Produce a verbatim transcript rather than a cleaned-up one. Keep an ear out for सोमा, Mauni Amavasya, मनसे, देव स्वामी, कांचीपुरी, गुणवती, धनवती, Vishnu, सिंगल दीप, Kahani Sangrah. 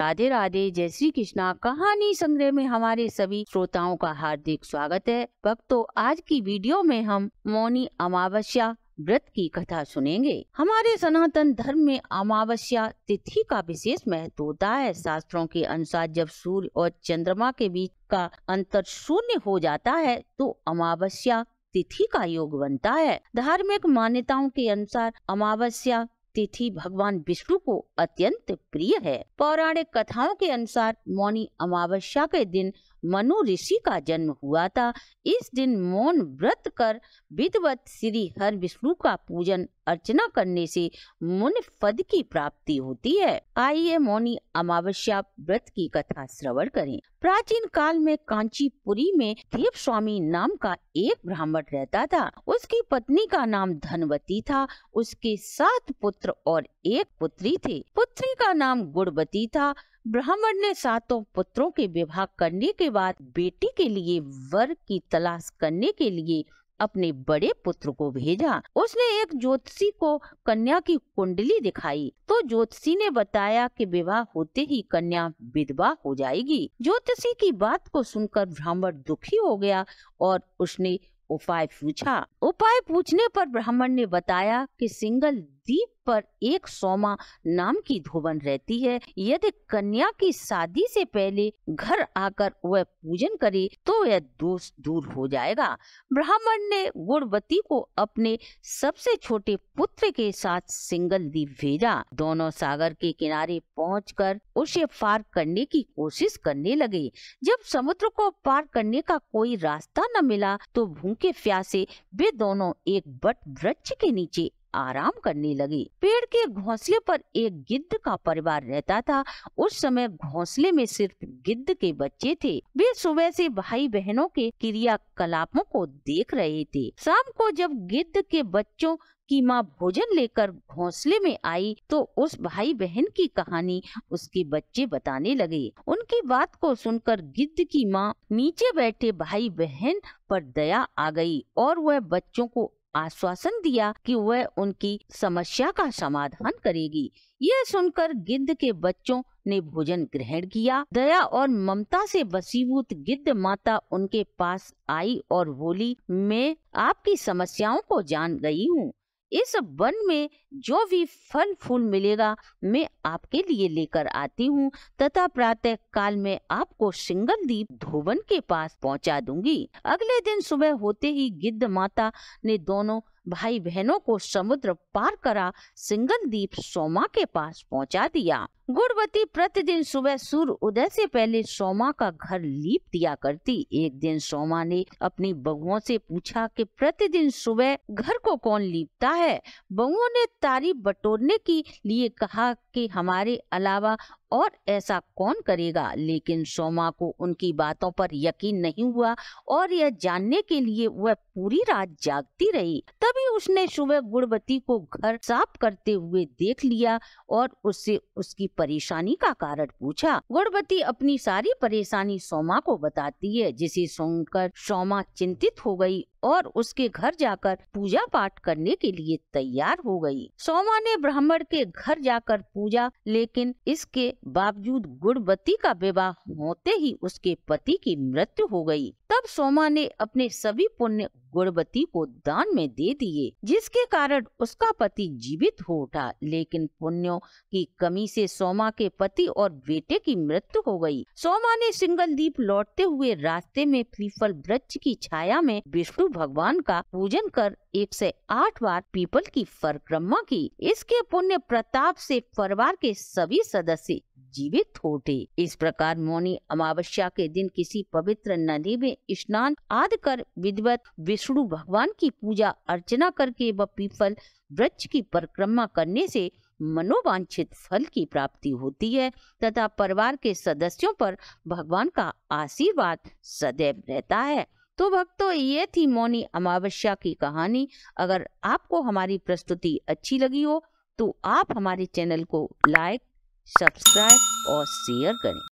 राधे राधे, जय श्री कृष्णा। कहानी संग्रह में हमारे सभी श्रोताओं का हार्दिक स्वागत है। भक्तों, आज की वीडियो में हम मौनी अमावस्या व्रत की कथा सुनेंगे। हमारे सनातन धर्म में अमावस्या तिथि का विशेष महत्व होता है। शास्त्रों के अनुसार जब सूर्य और चंद्रमा के बीच का अंतर शून्य हो जाता है तो अमावस्या तिथि का योग बनता है। धार्मिक मान्यताओं के अनुसार अमावस्या तिथि भगवान विष्णु को अत्यंत प्रिय है। पौराणिक कथाओं के अनुसार मौनी अमावस्या के दिन मनु ऋषि का जन्म हुआ था। इस दिन मौन व्रत कर विधिवत श्री हर विष्णु का पूजन अर्चना करने से मुनि पद की प्राप्ति होती है। आइए मौनी अमावस्या व्रत की कथा श्रवण करें। प्राचीन काल में कांचीपुरी में देव स्वामी नाम का एक ब्राह्मण रहता था। उसकी पत्नी का नाम धनवती था। उसके सात पुत्र और एक पुत्री थी। पुत्री का नाम गुणवती था। ब्राह्मण ने सातों पुत्रों के विवाह करने के बाद बेटी के लिए वर की तलाश करने के लिए अपने बड़े पुत्र को भेजा। उसने एक ज्योतिषी को कन्या की कुंडली दिखाई तो ज्योतिषी ने बताया कि विवाह होते ही कन्या विधवा हो जाएगी। ज्योतिषी की बात को सुनकर ब्राह्मण दुखी हो गया और उसने उपाय पूछा। उपाय पूछने पर ब्राह्मण ने बताया कि सिंगल दीप पर एक सोमा नाम की धोबन रहती है। यदि कन्या की शादी से पहले घर आकर वह पूजन करे तो यह दोष दूर हो जाएगा। ब्राह्मण ने गुणवती को अपने सबसे छोटे पुत्र के साथ सिंगल दीप भेजा। दोनों सागर के किनारे पहुंचकर उसे पार करने की कोशिश करने लगे। जब समुद्र को पार करने का कोई रास्ता न मिला तो भूखे प्यासे वे दोनों एक बट वृक्ष के नीचे आराम करने लगे। पेड़ के घोंसले पर एक गिद्ध का परिवार रहता था। उस समय घोंसले में सिर्फ गिद्ध के बच्चे थे। वे सुबह से भाई बहनों के क्रियाकलापों को देख रहे थे। शाम को जब गिद्ध के बच्चों की माँ भोजन लेकर घोंसले में आई तो उस भाई बहन की कहानी उसके बच्चे बताने लगे। उनकी बात को सुनकर गिद्ध की माँ नीचे बैठे भाई बहन पर दया आ गई और वह बच्चों को आश्वासन दिया कि वह उनकी समस्या का समाधान करेगी। यह सुनकर गिद्ध के बच्चों ने भोजन ग्रहण किया। दया और ममता से वशीभूत गिद्ध माता उनके पास आई और बोली, मैं आपकी समस्याओं को जान गई हूँ। इस वन में जो भी फल फूल मिलेगा मैं आपके लिए लेकर आती हूँ तथा प्रातः काल में आपको सिंगल दीप धोवन के पास पहुँचा दूंगी। अगले दिन सुबह होते ही गिद्ध माता ने दोनों भाई बहनों को समुद्र पार करा सिंगल दीप सोमा के पास पहुंचा दिया। गुणवती प्रतिदिन सुबह सूर्य उदय से पहले सोमा का घर लीप दिया करती। एक दिन सोमा ने अपनी बहुओं से पूछा कि प्रतिदिन सुबह घर को कौन लीपता है। बहुओं ने तारीफ बटोरने के लिए कहा कि हमारे अलावा और ऐसा कौन करेगा, लेकिन सोमा को उनकी बातों पर यकीन नहीं हुआ और यह जानने के लिए वह पूरी रात जागती रही। तभी उसने सुबह गुणवती को घर साफ करते हुए देख लिया और उससे उसकी परेशानी का कारण पूछा। गुणवती अपनी सारी परेशानी सोमा को बताती है, जिसे सुनकर सोमा चिंतित हो गई और उसके घर जाकर पूजा पाठ करने के लिए तैयार हो गई। सोमा ने ब्राह्मण के घर जाकर पूजा, लेकिन इसके बावजूद गुणवती का विवाह होते ही उसके पति की मृत्यु हो गई। तब सोमा ने अपने सभी पुण्य गुणवती को दान में दे दिए, जिसके कारण उसका पति जीवित हो उठा, लेकिन पुण्यों की कमी से सोमा के पति और बेटे की मृत्यु हो गई। सोमा ने सिंगल दीप लौटते हुए रास्ते में पीपल वृक्ष की छाया में विष्णु भगवान का पूजन कर एक से आठ बार पीपल की परिक्रमा की। इसके पुण्य प्रताप से परिवार के सभी सदस्य जीवित होते। इस प्रकार मौनी अमावस्या के दिन किसी पवित्र नदी में स्नान आदि कर विधिवत विष्णु भगवान की पूजा अर्चना करके व पीपल वृक्ष की परिक्रमा करने से मनोवांछित फल की प्राप्ति होती है तथा परिवार के सदस्यों पर भगवान का आशीर्वाद सदैव रहता है। तो भक्तों, ये थी मौनी अमावस्या की कहानी। अगर आपको हमारी प्रस्तुति अच्छी लगी हो तो आप हमारे चैनल को लाइक, सब्सक्राइब और शेयर करें।